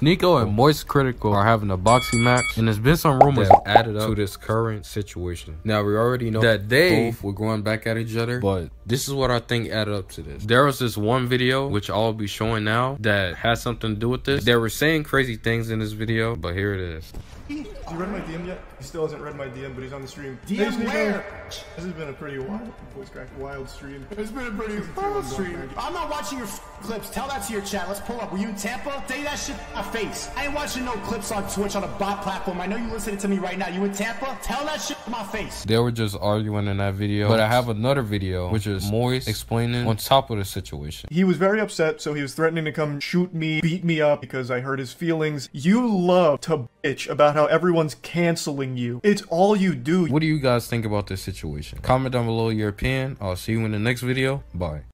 Sneako and Moist Critical are having a boxing match, and there's been some rumors added up to this current situation. Now, we already know that they both were going back at each other, but this is what I think added up to this. There was this one video, which I'll be showing now, that has something to do with this. They were saying crazy things in this video, but here it is. You read my DM yet? He still hasn't read my DM, but he's on the stream. DM where? This has been a pretty wild stream. It's been a pretty wild stream. I'm not watching your clips. Tell that to your chat. Let's pull up. Were you in Tampa? Say that shit in my face. I ain't watching no clips on Twitch on a bot platform. I know you listening to me right now. You in Tampa? Tell that shit in my face. They were just arguing in that video, but I have another video, which is Moist explaining on top of the situation. He was very upset, so he was threatening to come shoot me, beat me up because I hurt his feelings. You love to bitch about how everyone's canceling you. It's all you do. What do you guys think about this situation? Comment down below your opinion. I'll see you in the next video. Bye.